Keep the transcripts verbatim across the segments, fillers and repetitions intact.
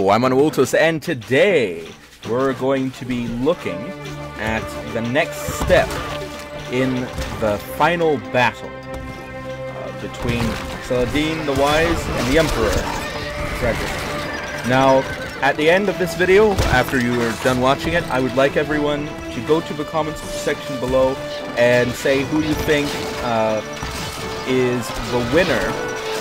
Hello, I'm Anwaltos, and today we're going to be looking at the next step in the final battle uh, between Saladin the Wise and the Emperor, Frederick. Now, at the end of this video, after you are done watching it, I would like everyone to go to the comments section below and say who you think uh, is the winner,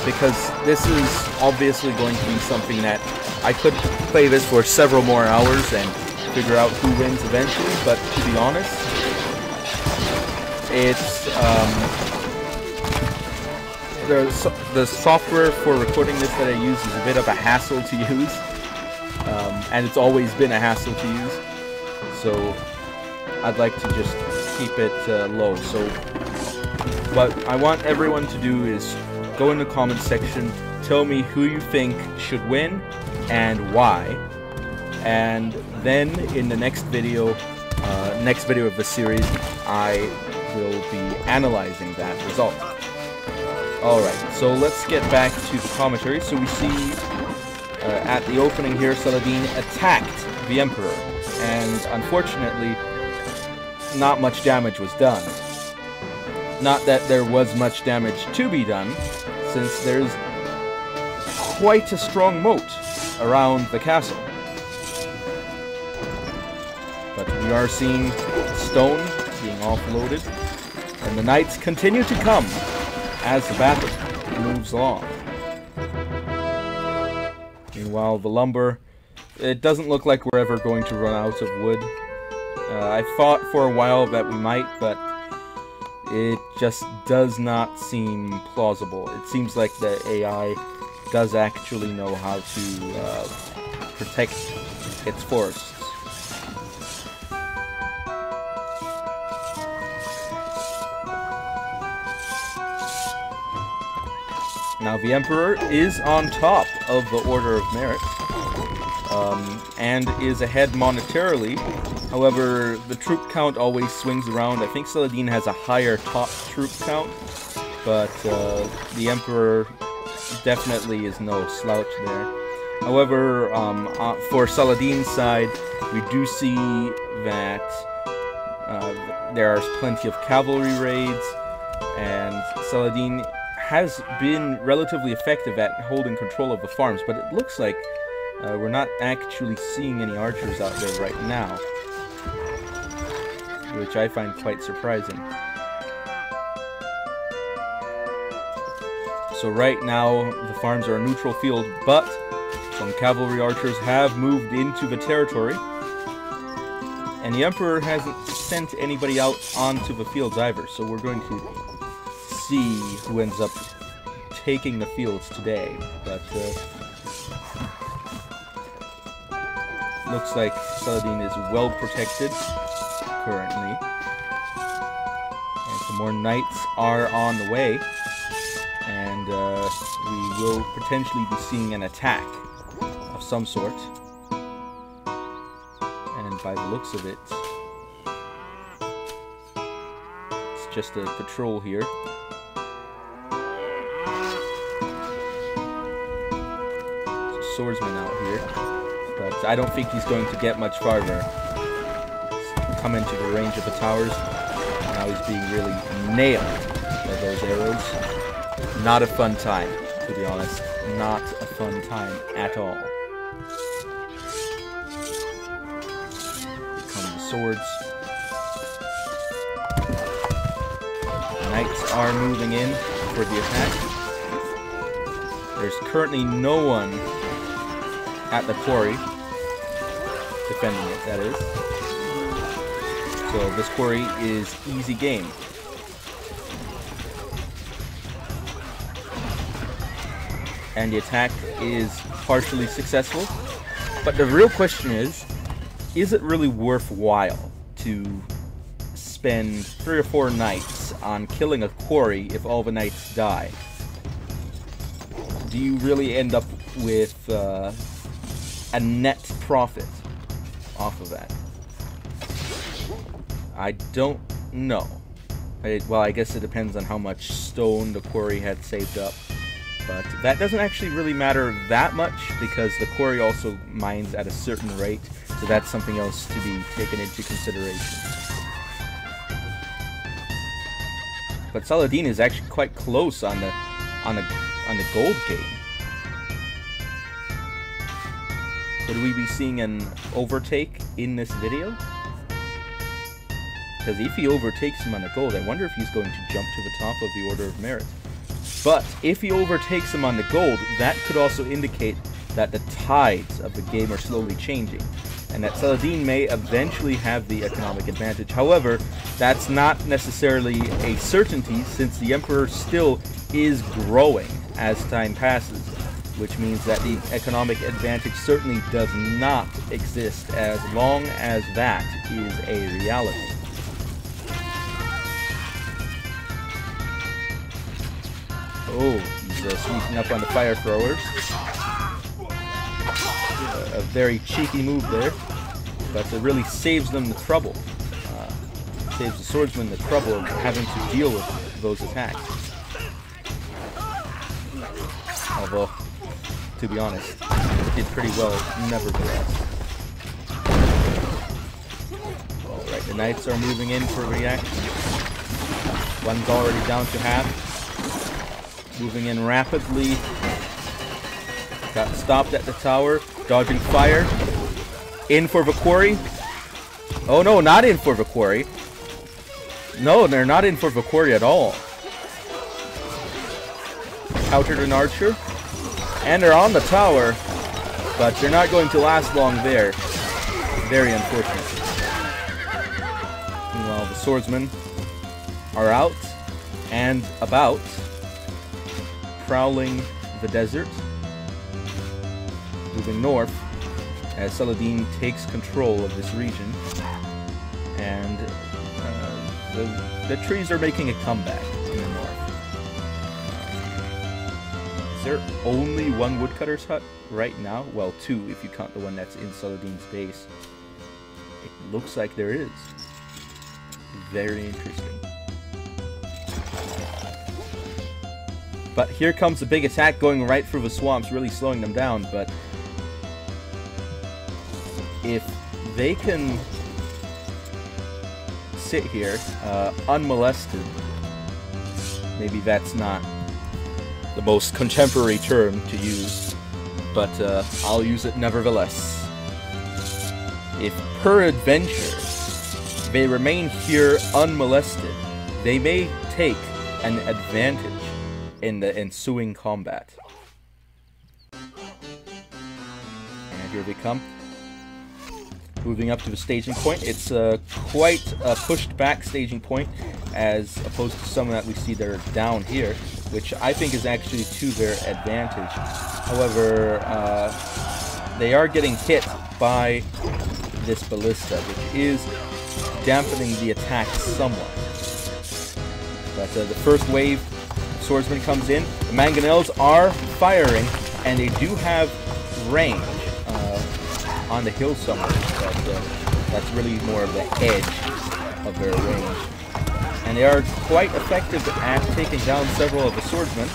because this is obviously going to be something that I could play this for several more hours and figure out who wins eventually, but to be honest, it's, um, the, the software for recording this that I use is a bit of a hassle to use, um, and it's always been a hassle to use, so I'd like to just keep it uh, low. So what I want everyone to do is go in the comments section, tell me who you think should win and why, and then in the next video, uh, next video of the series, I will be analyzing that result. Alright, so let's get back to the commentary. So we see uh, at the opening here, Saladin attacked the Emperor, and unfortunately, not much damage was done. Not that there was much damage to be done, since there's quite a strong moat around the castle. But we are seeing stone being offloaded, and the knights continue to come as the battle moves along. Meanwhile, the lumber, it doesn't look like we're ever going to run out of wood. Uh, I thought for a while that we might, but it just does not seem plausible. It seems like the A I does actually know how to uh, protect its forests. Now the Emperor is on top of the Order of Merit, um, and is ahead monetarily. However, the troop count always swings around. I think Saladin has a higher top troop count, but uh, the Emperor definitely is no slouch there. However, um, uh, for Saladin's side, we do see that uh, there are plenty of cavalry raids, and Saladin has been relatively effective at holding control of the farms, but it looks like uh, we're not actually seeing any archers out there right now, which I find quite surprising. So right now, the farms are a neutral field, but some cavalry archers have moved into the territory, and the Emperor hasn't sent anybody out onto the fields either, so we're going to see who ends up taking the fields today. But uh, looks like Saladin is well protected currently, and some more knights are on the way, and uh, we will potentially be seeing an attack of some sort, and by the looks of it, it's just a patrol here. There's a swordsman out here, but I don't think he's going to get much farther. Come into the range of the towers. Now he's being really nailed by those arrows. Not a fun time, to be honest. Not a fun time at all. Here come the swords. The knights are moving in for the attack. There's currently no one at the quarry, defending it, that is. So this quarry is easy game. And the attack is partially successful. But the real question is, is it really worthwhile to spend three or four nights on killing a quarry if all the knights die? Do you really end up with uh, a net profit off of that? I don't know. I, well, I guess it depends on how much stone the quarry had saved up. But that doesn't actually really matter that much because the quarry also mines at a certain rate, so that's something else to be taken into consideration. But Saladin is actually quite close on the on the on the gold game. Would we be seeing an overtake in this video? Because if he overtakes him on the gold, I wonder if he's going to jump to the top of the Order of Merit. But if he overtakes him on the gold, that could also indicate that the tides of the game are slowly changing, and that Saladin may eventually have the economic advantage. However, that's not necessarily a certainty, since the Emperor still is growing as time passes, which means that the economic advantage certainly does not exist as long as that is a reality. Oh, he's uh, sneaking up on the fire throwers. Uh, a very cheeky move there, but it really saves them the trouble. Uh, saves the swordsman the trouble of having to deal with those attacks. Although, to be honest, it did pretty well nevertheless. Alright, the knights are moving in for reaction. One's already down to half. Moving in rapidly. Got stopped at the tower. Dodging fire. In for the quarry. Oh no, not in for the quarry. No, they're not in for the quarry at all. Countered an archer. And they're on the tower. But they're not going to last long there. Very unfortunate. Meanwhile, the swordsmen are out and about, prowling the desert, moving north as Saladin takes control of this region, and uh, the, the trees are making a comeback in the north. Is there only one woodcutter's hut right now? Well, two if you count the one that's in Saladin's base. It looks like there is. Very interesting. But here comes the big attack going right through the swamps, really slowing them down. But if they can sit here uh, unmolested, maybe that's not the most contemporary term to use, but uh, I'll use it nevertheless. If peradventure they remain here unmolested, they may take an advantage in the ensuing combat. And here they come. Moving up to the staging point. It's uh, quite a pushed back staging point as opposed to some that we see that are down here, which I think is actually to their advantage. However, uh, they are getting hit by this ballista, which is dampening the attack somewhat. But uh, the first wave swordsman comes in. The mangonels are firing, and they do have range uh, on the hill somewhere, but uh, that's really more of the edge of their range. And they are quite effective at taking down several of the swordsmen,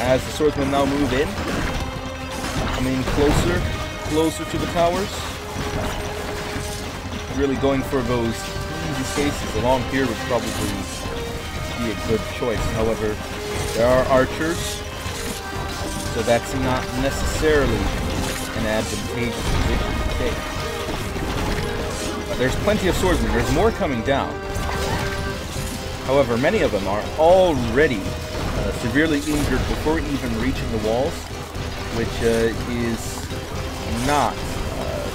as the swordsmen now move in, coming closer, closer to the towers. Really going for those easy spaces. Along here would probably be a good choice. However, there are archers, so that's not necessarily an advantageous position to take. There's plenty of swordsmen. There's more coming down. However, many of them are already uh, severely injured before even reaching the walls, which uh, is not uh,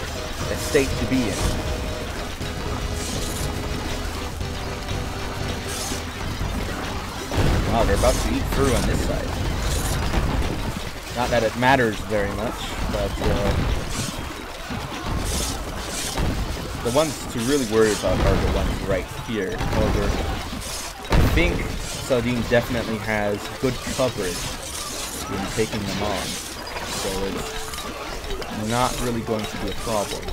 a state to be in. Wow, they're about to eat through on this side. Not that it matters very much, but uh, the ones to really worry about are the ones right here. However, I think Saladin definitely has good coverage in taking them on, so it's not really going to be a problem.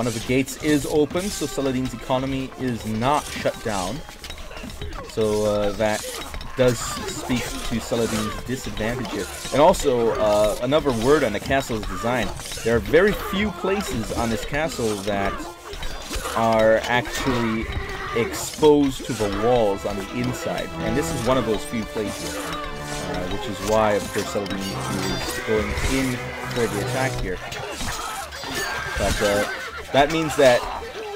One of the gates is open, so Saladin's economy is not shut down. So uh, that does speak to Saladin's disadvantage here. And also, uh, another word on the castle's design. There are very few places on this castle that are actually exposed to the walls on the inside. And this is one of those few places, uh, which is why, of course, Saladin is going in for the attack here. But uh, that means that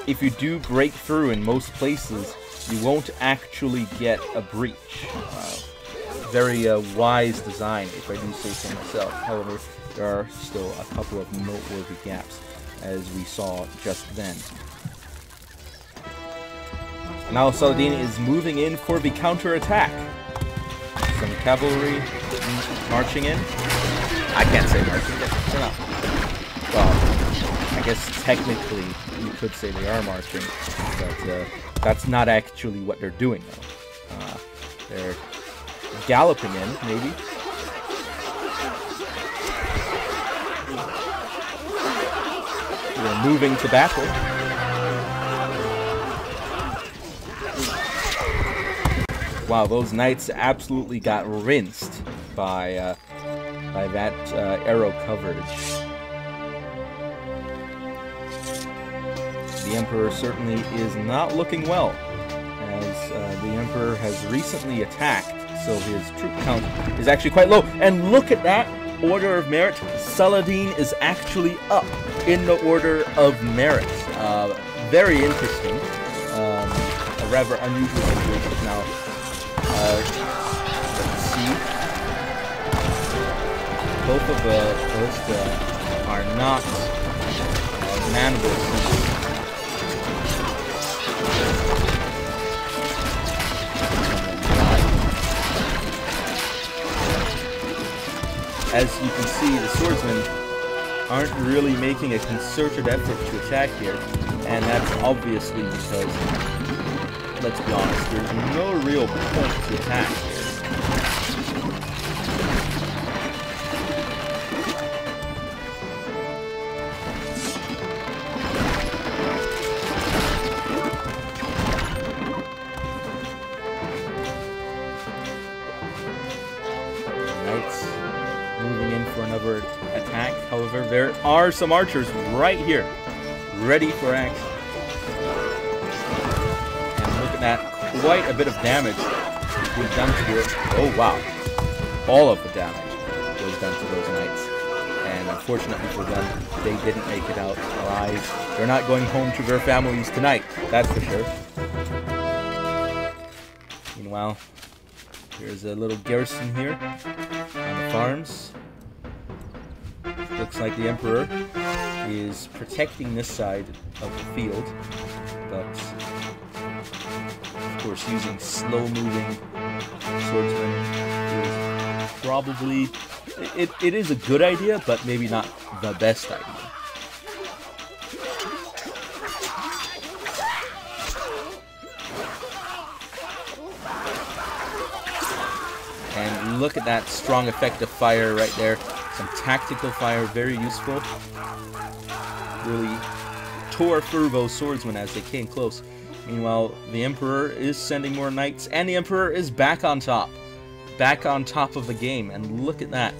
if you do break through in most places, you won't actually get a breach. Uh, very uh, wise design, if I do say so myself. However, there are still a couple of noteworthy gaps, as we saw just then. Now Saladin is moving in for the counter-attack. Some cavalry marching in. I can't say marching, they're not. Well, I guess technically you could say they are marching, but uh, that's not actually what they're doing, though. Uh, they're galloping in, maybe. They're moving to battle. Wow, those knights absolutely got rinsed by uh, by that uh, arrow coverage. The Emperor certainly is not looking well, as uh, the Emperor has recently attacked, so his troop count is actually quite low. And look at that order of merit. Saladin is actually up in the order of merit. Uh, very interesting. Um, a rather unusual situation now. Uh, let's see. Both of the both uh, are not uh, manable. As you can see, the swordsmen aren't really making a concerted effort to attack here, and that's obviously because, let's be honest, there's no real point to attack here. Knights moving in for another attack. However, there are some archers right here, ready for action. Quite a bit of damage was done to it. Oh wow. All of the damage was done to those knights. And unfortunately for them, they didn't make it out alive. They're not going home to their families tonight, that's for sure. Meanwhile, there's a little garrison here on the farms. Looks like the Emperor is protecting this side of the field, but of course, using slow-moving swordsmen is probably, it, it is a good idea, but maybe not the best idea. And look at that strong effect of fire right there. Some tactical fire, very useful. Really tore through those swordsmen as they came close. Meanwhile, the Emperor is sending more knights, and the Emperor is back on top. Back on top of the game, and look at that.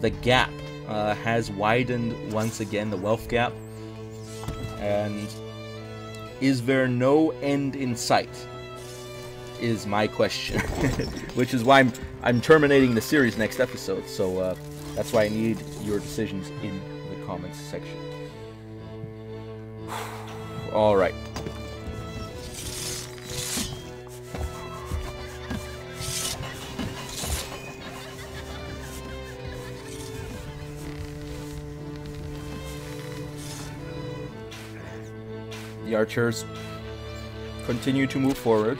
The gap uh, has widened once again, the wealth gap. And is there no end in sight? Is my question. Which is why I'm, I'm terminating the series next episode, so uh, that's why I need your decisions in the comments section. Alright. The archers continue to move forward.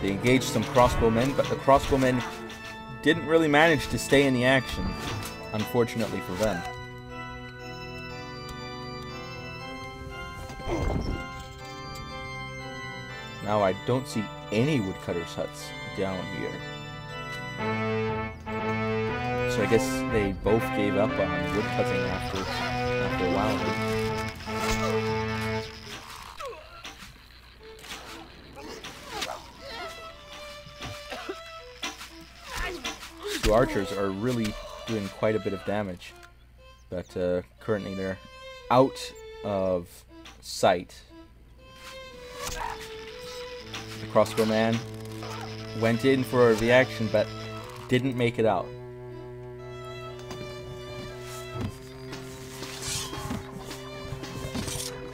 They engaged some crossbowmen, but the crossbowmen didn't really manage to stay in the action, unfortunately for them. Now I don't see any woodcutters' huts down here. So I guess they both gave up on wood cutting after, after a while. Two archers are really doing quite a bit of damage, but uh, currently they're out of sight. The crossbow man went in for a reaction but didn't make it out.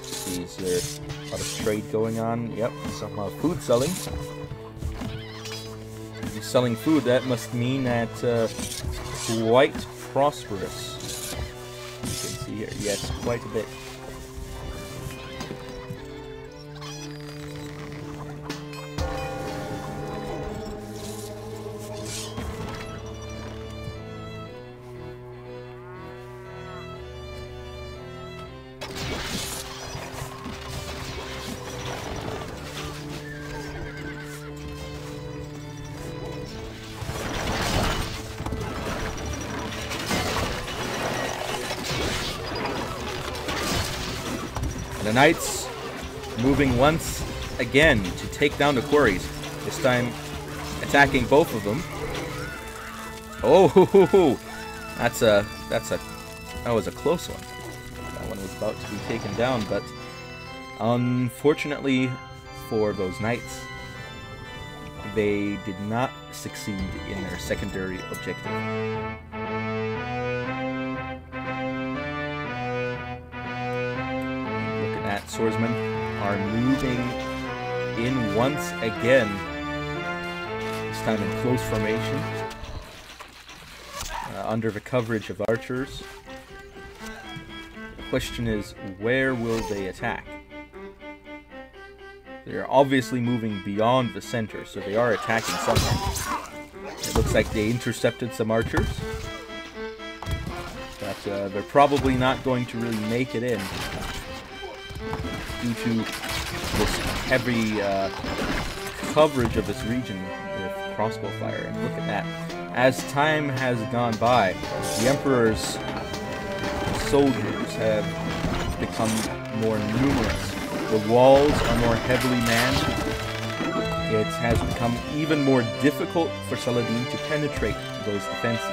Is there a lot of trade going on? Yep, some uh, food selling. If you're selling food, that must mean that uh, quite prosperous. You can see here, yes, quite a bit. The knights moving once again to take down the quarries, this time attacking both of them. Oh, hoo, hoo, hoo. that's a that's a that was a close one. That one was about to be taken down, but unfortunately for those knights, they did not succeed in their secondary objective. Swordsmen are moving in once again, this time in close formation, uh, under the coverage of archers. The question is, where will they attack? They're obviously moving beyond the center, so they are attacking something. It looks like they intercepted some archers, but uh, they're probably not going to really make it in, due to this heavy uh, coverage of this region with crossbow fire. And look at that. As time has gone by, the Emperor's soldiers have become more numerous. The walls are more heavily manned. It has become even more difficult for Saladin to penetrate those defenses.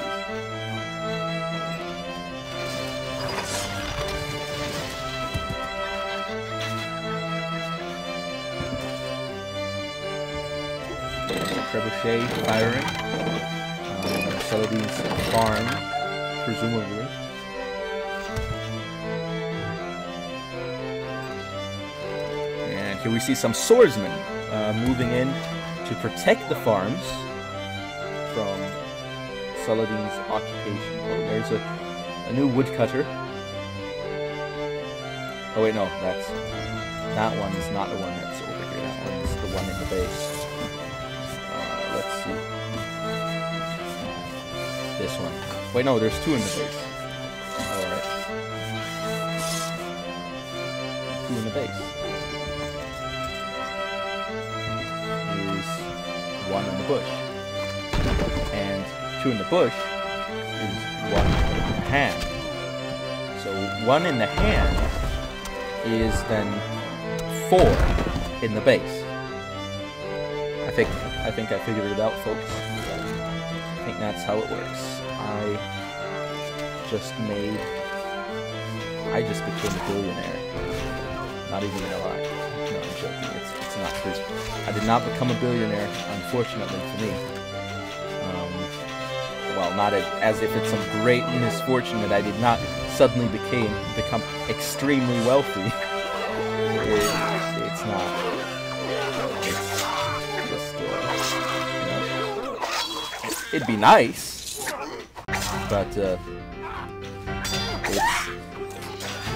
Trebuchet firing, um, Saladin's farm, presumably. And here we see some swordsmen uh, moving in to protect the farms from Saladin's occupation. Oh, there's a, a new woodcutter. Oh wait, no, that's, that one is not the one that's over here, that one is the one in the base. Let's see. This one. Wait, no, there's two in the base. Alright. Two in the base. Is one in the bush. And two in the bush is one in the hand. So one in the hand is then four in the base. I think. I think I figured it out, folks. I think that's how it works. I just made... I just became a billionaire. Not even in a lie. No, I'm joking. It's, it's not true. I did not become a billionaire, unfortunately for me. Um, well, not a, as if it's some great misfortune that I did not suddenly became become extremely wealthy. it, it's not... It'd be nice, but uh, it's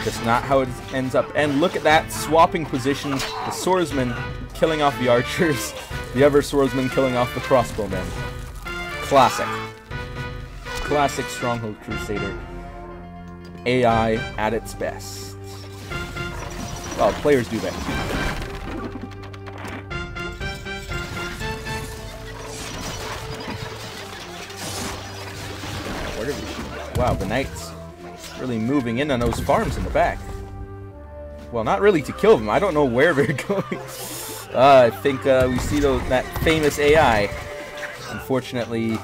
just not how it ends up. And look at that, swapping positions. The swordsman killing off the archers, the other swordsman killing off the crossbowmen. Classic. Classic Stronghold Crusader. A I at its best. Well, players do that. Wow, the knights really moving in on those farms in the back. Well, not really to kill them. I don't know where they're going. Uh, I think uh, we see those, that famous A I. Unfortunately, ooh,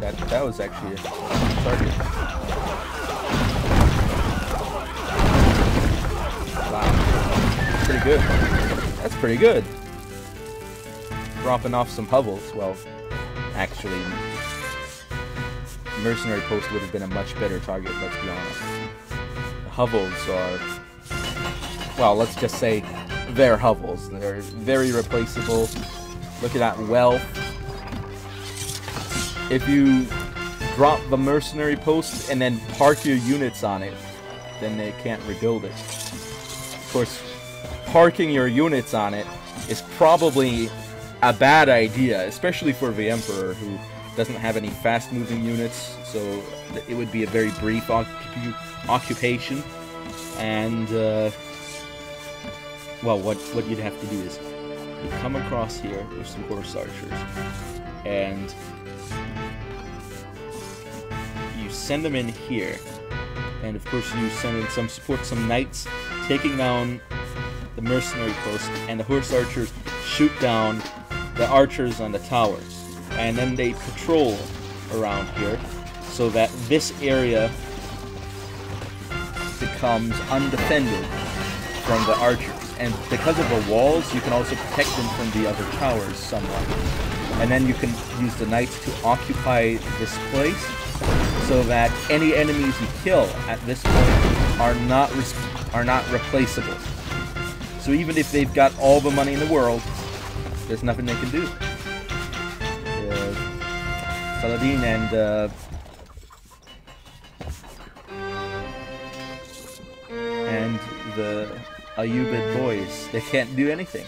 that, that was actually a target. Wow. Pretty good. That's pretty good. Dropping off some hovels. Well, actually, mercenary post would have been a much better target, let's be honest. The hovels are, well, let's just say they're hovels. They're very replaceable. Look at that wealth. If you drop the mercenary post and then park your units on it, then they can't rebuild it. Of course, parking your units on it is probably a bad idea, especially for the Emperor, who doesn't have any fast-moving units, so it would be a very brief occupation. And, uh, well, what, what you'd have to do is you come across here with some horse archers, and you send them in here, and of course you send in some support, some knights, taking down the mercenary post, and the horse archers shoot down the archers on the towers. And then they patrol around here so that this area becomes undefended from the archers. And because of the walls, you can also protect them from the other towers somewhat. And then you can use the knights to occupy this place so that any enemies you kill at this point are not are not replaceable. So even if they've got all the money in the world, there's nothing they can do. Saladin and uh, and the Ayyubid boys, they can't do anything.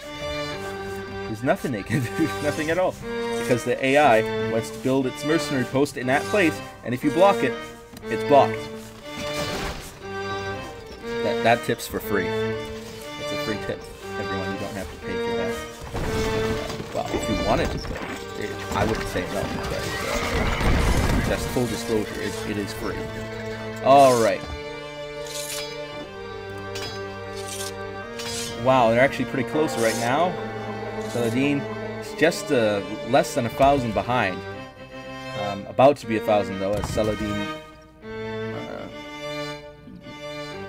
There's nothing they can do, nothing at all, because the A I wants to build its mercenary post in that place, and if you block it, it's blocked. That that tip's for free. It's a free tip, everyone. You don't have to pay for that. Well, if you wanted to pay. It, I wouldn't say no, but uh, that's full disclosure, it, it is free. Alright. Wow, they're actually pretty close right now. Saladin is just uh, less than a thousand behind. Um, about to be a thousand though, as Saladin... Uh,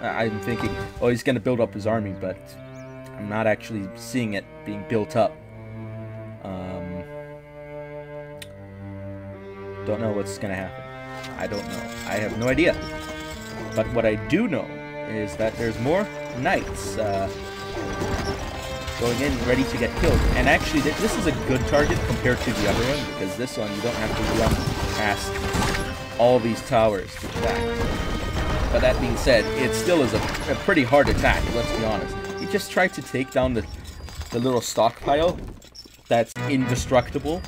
I'm thinking, oh, he's going to build up his army, but I'm not actually seeing it being built up. Um... Don't know what's gonna happen. I don't know. I have no idea. But what I do know is that there's more knights uh, going in, ready to get killed. And actually, th this is a good target compared to the other one, because this one you don't have to run past all these towers to attack. But that being said, it still is a, a pretty hard attack. Let's be honest. You just try to take down the the little stockpile that's indestructible.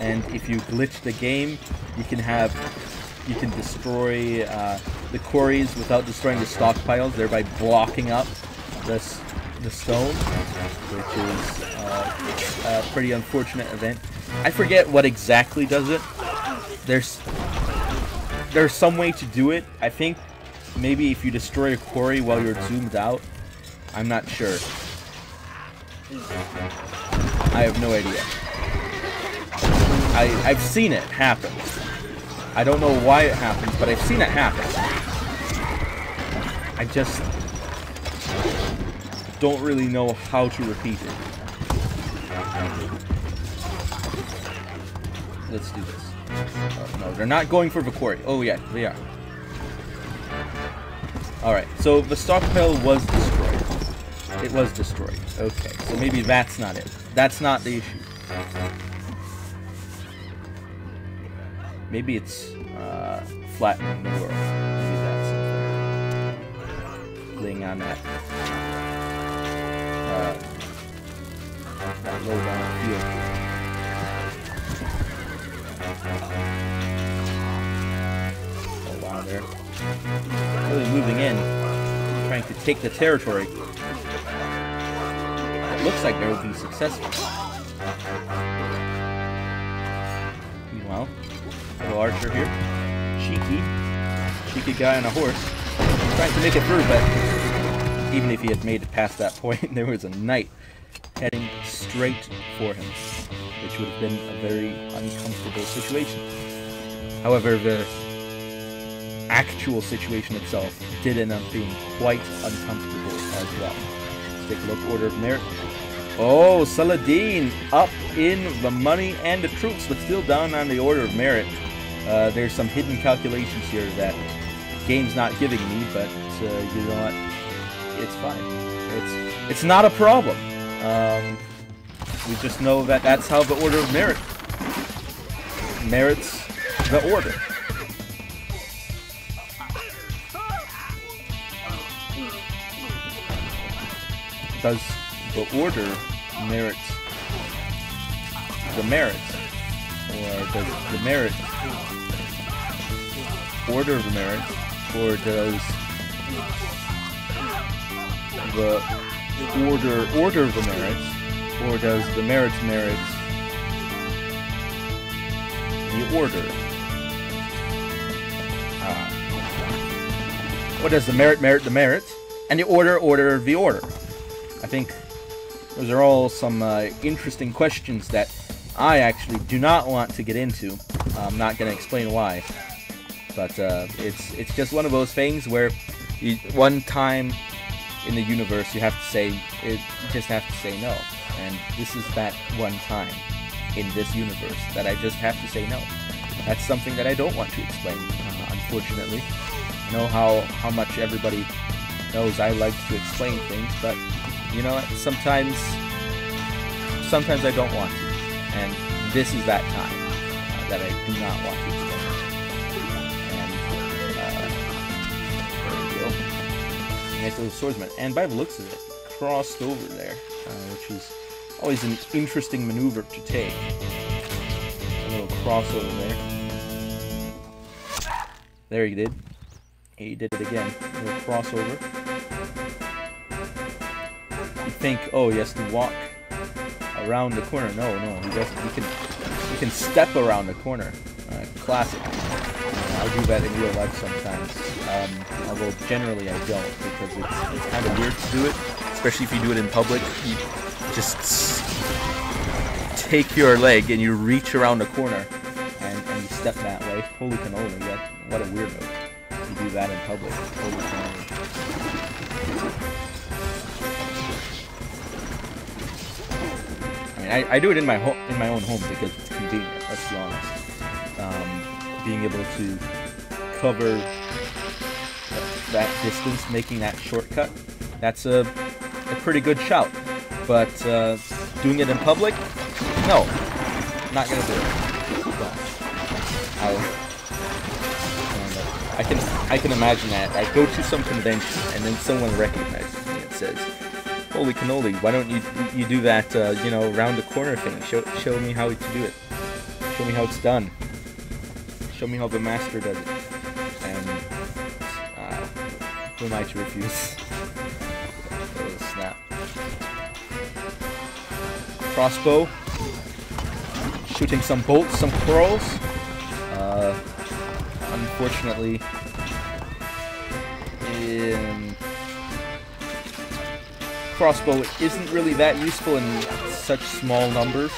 And if you glitch the game, you can have, you can destroy uh, the quarries without destroying the stockpiles, thereby blocking up the the stone, which is uh, a pretty unfortunate event. I forget what exactly does it. There's there's some way to do it. I think maybe if you destroy a quarry while you're zoomed out. I'm not sure. I have no idea. I, I've seen it happen. I don't know why it happens, but I've seen it happen. I just don't really know how to repeat it. Let's do this. Oh, no, they're not going for the quarry. Oh, yeah, they are. Alright, so the stockpile was destroyed. It was destroyed. Okay, so maybe that's not it. That's not the issue. Maybe it's uh, flattening the world. Maybe that's laying on that, uh, that low down field. Oh wow, they're really moving in, trying to take the territory. It looks like they will be successful. Meanwhile, little archer here, cheeky, cheeky guy on a horse, trying to make it through, but even if he had made it past that point, there was a knight heading straight for him, which would have been a very uncomfortable situation. However, the actual situation itself did end up being quite uncomfortable as well. Let's take a look, order of merit. Oh, Saladin up in the money and the troops, but still down on the order of merit. Uh, there's some hidden calculations here that the game's not giving me, but uh, you know what? It's fine. It's it's not a problem. Um, we just know that that's how the order of merit merits the order. Does the order merits the merits, or does the merit order the merits, or does the order order the merits, or does the merits merits the order? Ah. Or does the merit merit the merits, and the order order the order? I think those are all some uh, interesting questions that I actually do not want to get into. I'm not going to explain why, but uh, it's it's just one of those things where you, one time in the universe you have to say it, you just have to say no, and this is that one time in this universe that I just have to say no. That's something that I don't want to explain, uh, unfortunately. I know how how much everybody knows I like to explain things, but you know, sometimes, sometimes I don't want to, and this is that time uh, that I do not want to explain. And uh, there we go. Nice little swordsman. And by the looks of it, crossed over there, uh, which is always an interesting maneuver to take. A little crossover there. There he did. He did it again. A little crossover. Think, oh, he has to walk around the corner. No, no, he doesn't. He can, he can step around the corner. Uh, classic. Uh, I do that in real life sometimes, um, although generally I don't, because it's, it's kind of weird to do it, especially if you do it in public. You just take your leg and you reach around the corner and, and you step that way. Holy cannoli, that, what a weirdo. You do that in public. Holy cannoli. I, I do it in my home, in my own home, because it's convenient. Let's be honest. Um, being able to cover that distance, making that shortcut, that's a, a pretty good shout. But uh, doing it in public, no, not gonna do it. But I, I, I can I can imagine that. I go to some convention and then someone recognizes me and says, "Holy cannoli, why don't you you do that, uh, you know, round the corner thing? Show, show me how to do it. Show me how it's done. Show me how the master does it." And uh, who am I to refuse? Oh, snap. Crossbow. Shooting some bolts, some curls. Uh, unfortunately, in... crossbow isn't really that useful in such small numbers.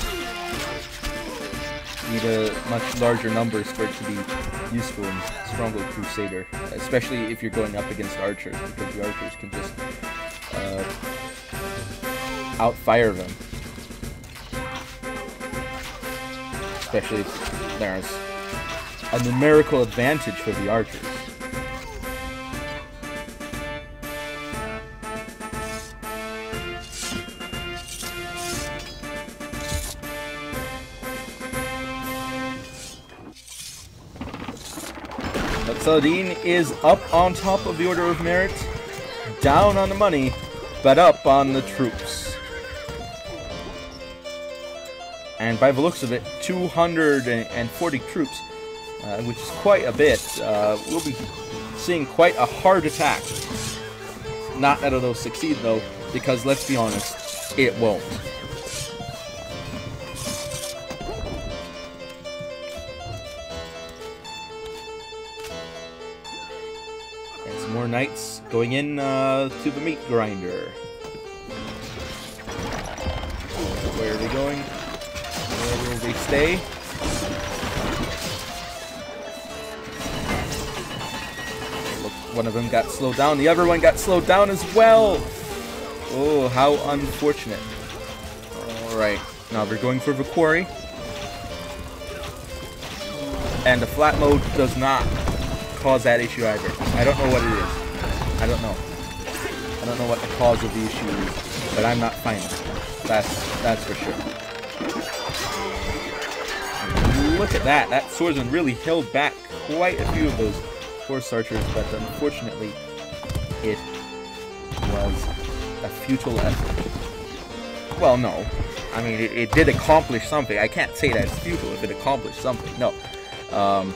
You need a much larger numbers for it to be useful in Stronghold Crusader, especially if you're going up against archers, because the archers can just uh, outfire them. Especially if there's a numerical advantage for the archers. Saladin is up on top of the order of merit, down on the money, but up on the troops. And by the looks of it, two hundred forty troops, uh, which is quite a bit. Uh, we'll be seeing quite a hard attack. Not that it'll succeed though, because let's be honest, it won't. more knights going in uh, to the meat grinder. Where are they going? Where will they stay? Look, one of them got slowed down. The other one got slowed down as well. Oh, how unfortunate. Alright, now they're going for the quarry. And the flat mode does not cause that issue either. I don't know what it is. I don't know. I don't know what the cause of the issue is, but I'm not finding it. That's, that's for sure. And look at that. That swordsman really held back quite a few of those horse archers, but unfortunately, it was a futile effort. Well, no. I mean, it, it did accomplish something. I can't say that it's futile if it accomplished something. No. Um,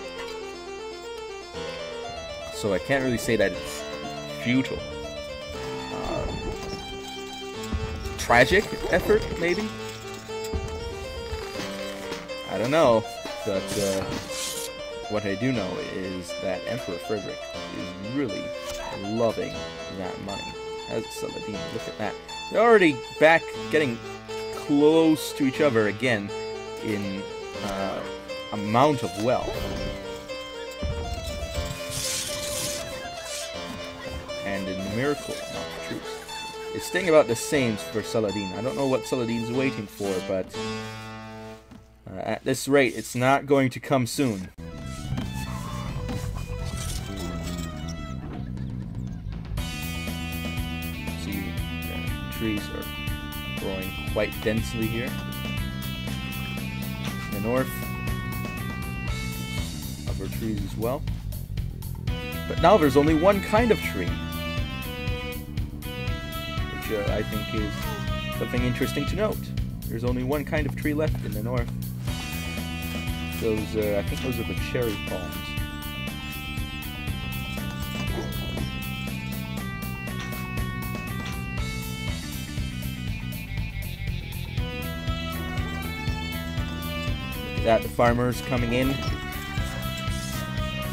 so I can't really say that it's futile. Tragic effort, maybe? I don't know, but uh, what I do know is that Emperor Frederick is really loving that money. As Saladin, look at that. They're already back, getting close to each other again in uh, amount of wealth. And in numerical, not the truth. It's staying about the same for Saladin. I don't know what Saladin's waiting for, but uh, at this rate, it's not going to come soon. See, the trees are growing quite densely here. In the north, other trees as well. But now there's only one kind of tree. Uh, I think is something interesting to note. There's only one kind of tree left in the north. Those, uh, I think those are the cherry palms. Look at that, the farmers coming in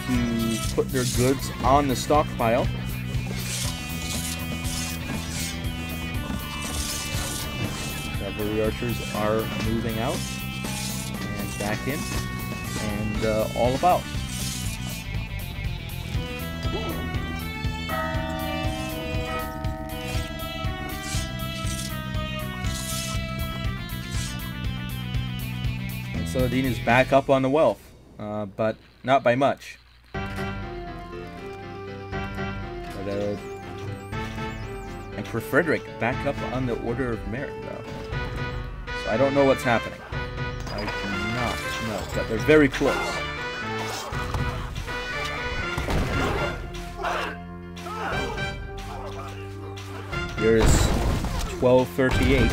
to put their goods on the stockpile. The archers are moving out and back in and uh, all about. And Saladin is back up on the wealth, uh, but not by much. But, uh, and for Frederick, back up on the Order of Merit, though. I don't know what's happening. I do not know, but they're very close. Here is twelve thirty-eight.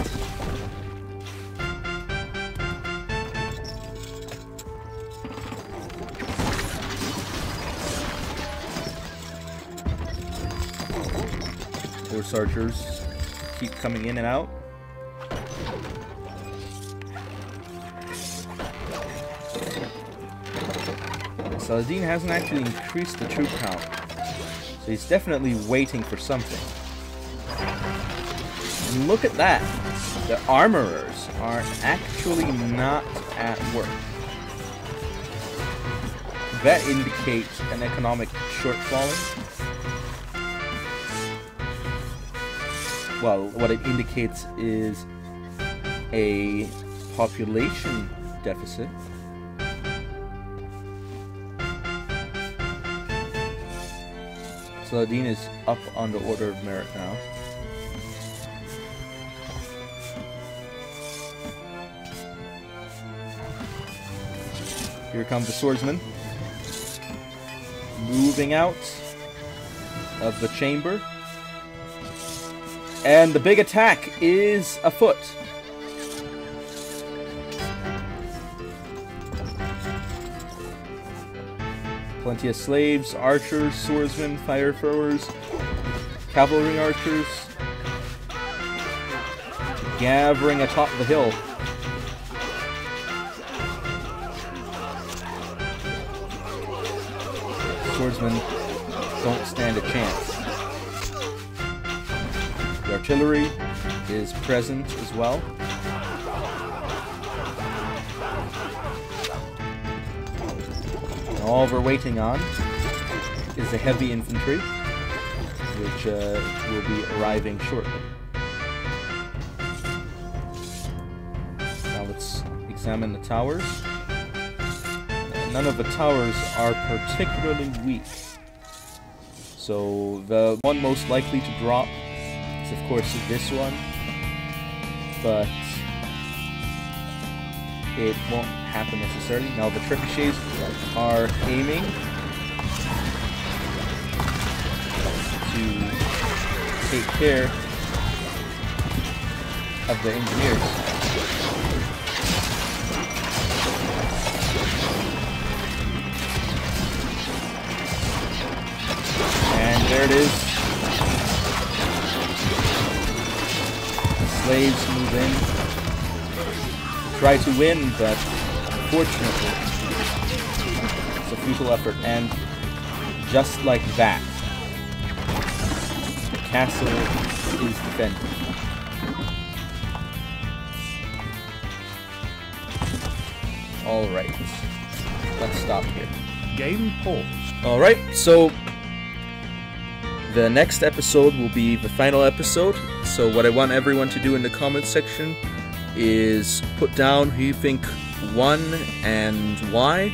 Horse archers keep coming in and out. Saladin hasn't actually increased the troop count, so he's definitely waiting for something. And look at that! The armorers are actually not at work. That indicates an economic shortfall. Well, what it indicates is a population deficit. Saladin is up on the Order of Merit now. Here comes the swordsman. Moving out of the chamber. And the big attack is afoot. Plenty of slaves, archers, swordsmen, fire throwers, cavalry archers, gathering atop the hill. Swordsmen don't stand a chance. The artillery is present as well. And all we're waiting on is the heavy infantry, which uh, will be arriving shortly. Now let's examine the towers. None of the towers are particularly weak. So the one most likely to drop is of course this one, but it won't happen necessarily. Now the trebuchets are aiming to take care of the engineers. There it is. The slaves move in. Try to win, but fortunately, it's a futile effort. And just like that, the castle is defended. Alright. Let's stop here. Game paused. Alright, so the next episode will be the final episode, so what I want everyone to do in the comments section is put down who you think won and why,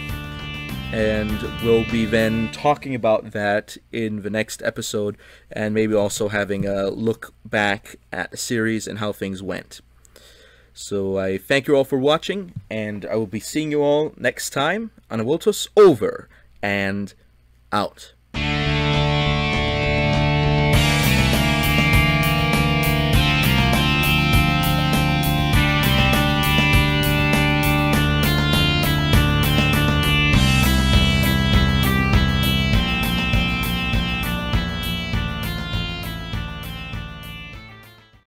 and we'll be then talking about that in the next episode, and maybe also having a look back at the series and how things went. So I thank you all for watching, and I will be seeing you all next time on Anwaltos. Over and out.